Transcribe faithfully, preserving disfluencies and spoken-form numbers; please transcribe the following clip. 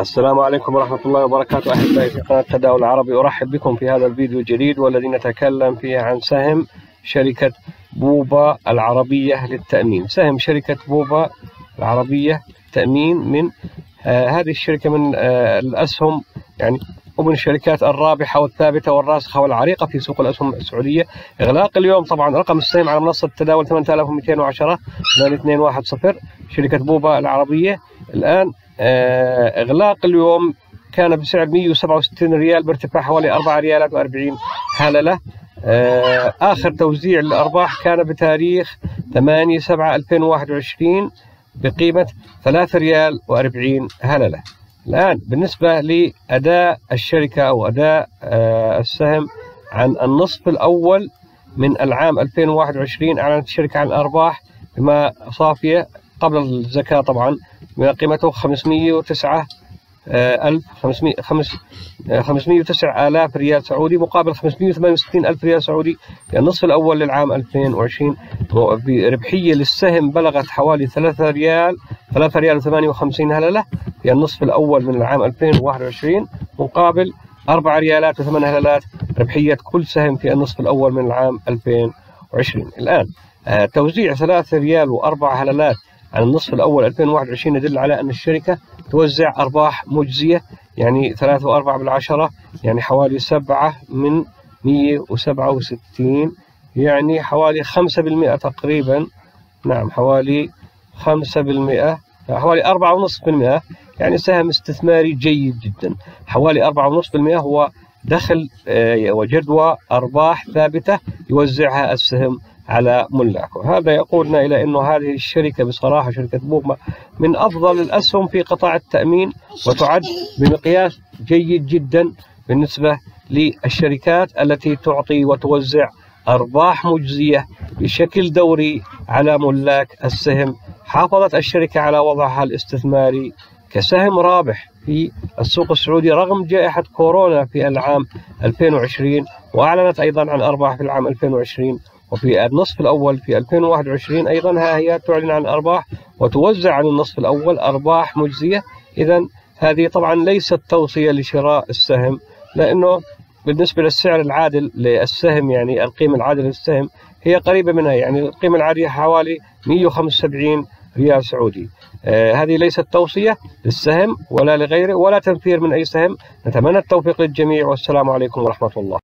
السلام عليكم ورحمة الله وبركاته أحبائي في قناة تداول العربي. أرحب بكم في هذا الفيديو الجديد والذي نتكلم فيه عن سهم شركة بوبا العربية للتأمين. سهم شركة بوبا العربية للتأمين من آه هذه الشركة من آه الأسهم يعني ومن الشركات الرابحة والثابتة والراسخة والعريقة في سوق الأسهم السعودية. إغلاق اليوم طبعا رقم السهم على منصة التداول ثمانية آلاف ومئتين وعشرة اثنين واحد صفر شركة بوبا العربية. الآن آه إغلاق اليوم كان بسعر مئة وسبعة وستين ريال بارتفاع حوالي أربعة ريالات وأربعين هللة. آه آخر توزيع الأرباح كان بتاريخ ثمانية سبعة ألفين وواحد وعشرين بقيمة ثلاثة ريال وأربعين هللة. الآن بالنسبة لأداء الشركة أو أداء آه السهم عن النصف الأول من العام ألفين وواحد وعشرين، أعلنت الشركة عن أرباح بما صافية قبل الزكاة طبعا قيمته خمسمئة وتسعة آه ألف خمسمئة وتسعة آلاف ريال سعودي مقابل خمسمئة وثمانية وستين ألف ريال سعودي في النصف الأول للعام ألفين وعشرين. بربحية للسهم بلغت حوالي ثلاثة ريال ثلاثة ريال وثمانية وخمسين هللة في النصف الأول من العام ألفين وواحد وعشرين مقابل أربعة ريالات وثمانية هللات ربحية كل سهم في النصف الأول من العام ألفين وعشرين. الآن آه توزيع ثلاثة ريال وأربعة هللات عن النصف الأول ألفين وواحد وعشرين يدل على أن الشركة توزع أرباح مجزية، يعني ثلاثة وأربعة بالعشرة يعني حوالي سبعة من مئة وسبعة وستين، يعني حوالي خمسة بالمئة تقريبا. نعم حوالي خمسة بالمئة حوالي أربعة فاصلة خمسة بالمئة، يعني سهم استثماري جيد جدا. حوالي أربعة فاصلة خمسة بالمئة هو دخل وجدوى أرباح ثابتة يوزعها السهم على ملاكه. هذا يقودنا إلى أنه هذه الشركة بصراحة شركة بوبا من أفضل الأسهم في قطاع التأمين، وتعد بمقياس جيد جدا بالنسبة للشركات التي تعطي وتوزع أرباح مجزية بشكل دوري على ملاك السهم. حافظت الشركة على وضعها الاستثماري كسهم رابح في السوق السعودي رغم جائحة كورونا في العام ألفين وعشرين، وأعلنت أيضا عن أرباح في العام ألفين وعشرين، وفي النصف الأول في ألفين وواحد وعشرين أيضا ها هي تعلن عن أرباح وتوزع عن النصف الأول أرباح مجزية. إذا هذه طبعا ليست توصية لشراء السهم، لأنه بالنسبة للسعر العادل للسهم يعني القيمة العادلة للسهم هي قريبة منها، يعني القيمة العادية حوالي مئة وخمسة وسبعين ريال سعودي. آه هذه ليست توصية للسهم ولا لغيره ولا تنفير من أي سهم. نتمنى التوفيق للجميع، والسلام عليكم ورحمة الله.